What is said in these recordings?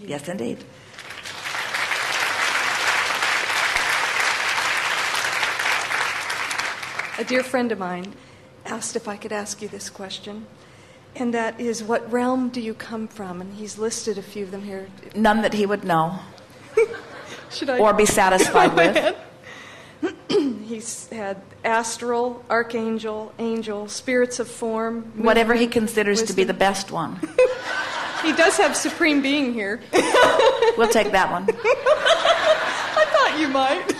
Thank you. Yes, indeed. A dear friend of mine asked if I could ask you this question, and that is, what realm do you come from? And he's listed a few of them here. None that he would know. Should I? Or be satisfied with. He's had astral, archangel, angel, spirits of form. Movement, whatever he considers wisdom to be the best one. He does have supreme being here. We'll take that one. I thought you might.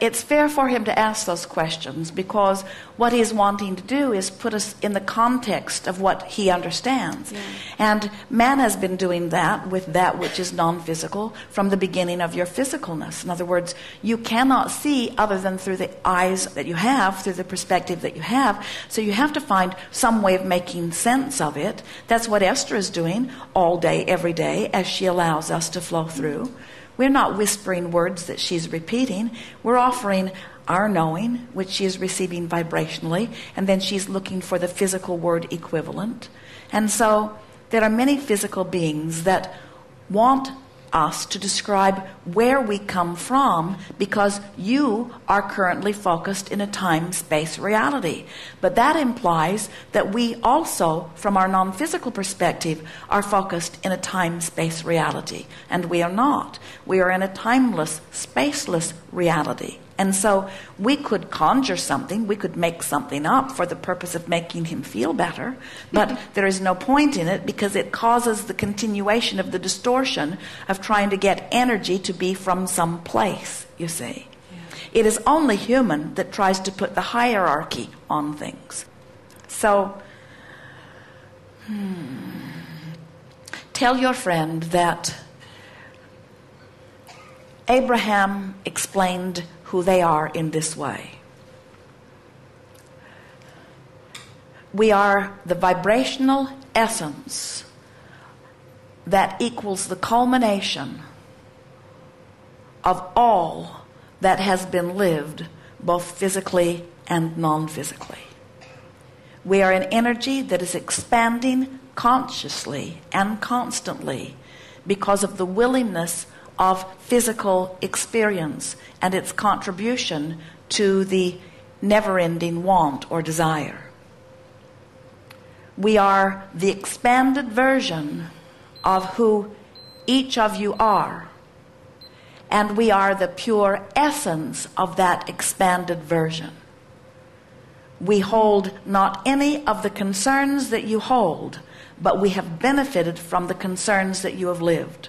It's fair for him to ask those questions, because what he's wanting to do is put us in the context of what he understands. Yeah. And man has been doing that with that which is non-physical from the beginning of your physicalness. In other words, you cannot see other than through the eyes that you have, through the perspective that you have. So you have to find some way of making sense of it. That's what Esther is doing all day, every day, as she allows us to flow through. We're not whispering words that she's repeating. We're offering our knowing, which she is receiving vibrationally, and then she's looking for the physical word equivalent. And so there are many physical beings that want us to describe where we come from, because you are currently focused in a time-space reality. But that implies that we also, from our non-physical perspective, are focused in a time-space reality. And we are not. We are in a timeless, spaceless reality. And so we could conjure something, we could make something up for the purpose of making him feel better, but there is no point in it, because it causes the continuation of the distortion of trying to get energy to be from some place, you see. Yeah. It is only human that tries to put the hierarchy on things. So, tell your friend that Abraham explained who they are in this way. We are the vibrational essence that equals the culmination of all that has been lived, both physically and non-physically. We are an energy that is expanding consciously and constantly because of the willingness of physical experience and its contribution to the never-ending want or desire. We are the expanded version of who each of you are, and we are the pure essence of that expanded version. We hold not any of the concerns that you hold, but we have benefited from the concerns that you have lived.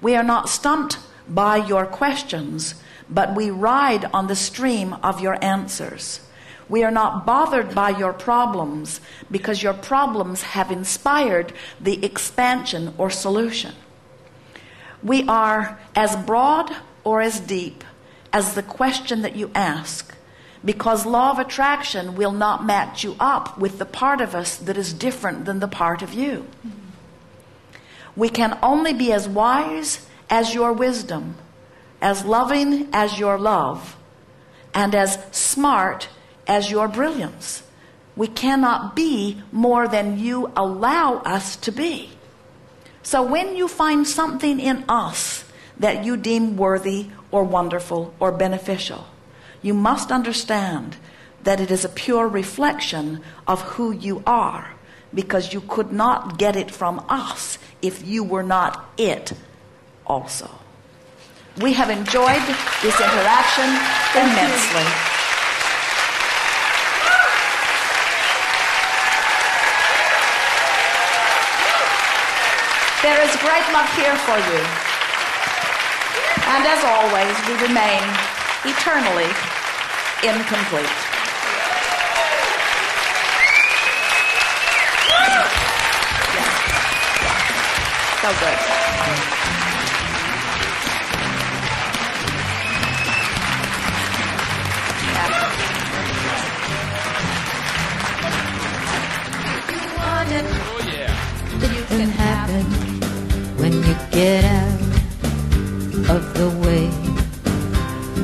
We are not stumped by your questions, but we ride on the stream of your answers. We are not bothered by your problems, because your problems have inspired the expansion or solution. We are as broad or as deep as the question that you ask, because law of attraction will not match you up with the part of us that is different than the part of you. We can only be as wise as your wisdom, as loving as your love, and as smart as your brilliance. We cannot be more than you allow us to be. So when you find something in us that you deem worthy or wonderful or beneficial, you must understand that it is a pure reflection of who you are, because you could not get it from us if you were not it also. We have enjoyed this interaction immensely. There is great love here for you. And as always, we remain eternally incomplete. So good. You can happen when you get out of the way.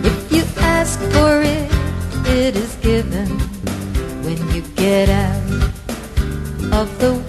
If you ask for it, it is given when you get out of the way.